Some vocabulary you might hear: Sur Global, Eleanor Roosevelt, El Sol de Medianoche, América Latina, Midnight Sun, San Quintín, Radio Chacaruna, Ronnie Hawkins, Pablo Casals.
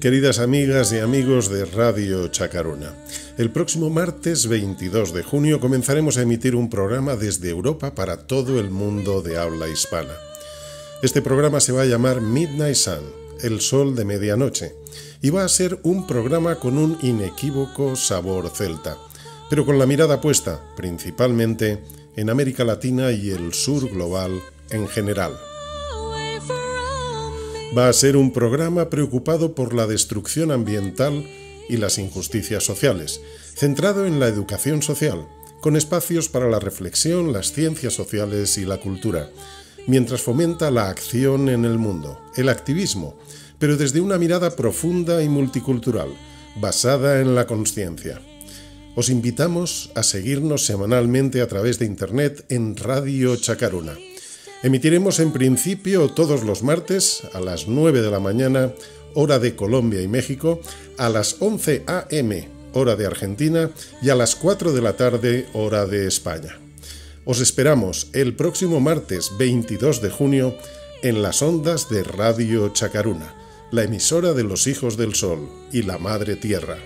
Queridas amigas y amigos de Radio Chacaruna, el próximo martes 22 de junio comenzaremos a emitir un programa desde Europa para todo el mundo de habla hispana. Este programa se va a llamar Midnight Sun, El Sol de Medianoche, y va a ser un programa con un inequívoco sabor celta, pero con la mirada puesta, principalmente, en América Latina y el sur global en general. Va a ser un programa preocupado por la destrucción ambiental y las injusticias sociales, centrado en la educación social, con espacios para la reflexión, las ciencias sociales y la cultura, mientras fomenta la acción en el mundo, el activismo, pero desde una mirada profunda y multicultural, basada en la conciencia. Os invitamos a seguirnos semanalmente a través de Internet en Radio Chacaruna. Emitiremos en principio todos los martes a las 9 de la mañana, hora de Colombia y México, a las 11 a.m., hora de Argentina, y a las 4 de la tarde, hora de España. Os esperamos el próximo martes 22 de junio en las ondas de Radio Chacaruna, la emisora de los Hijos del Sol y la Madre Tierra.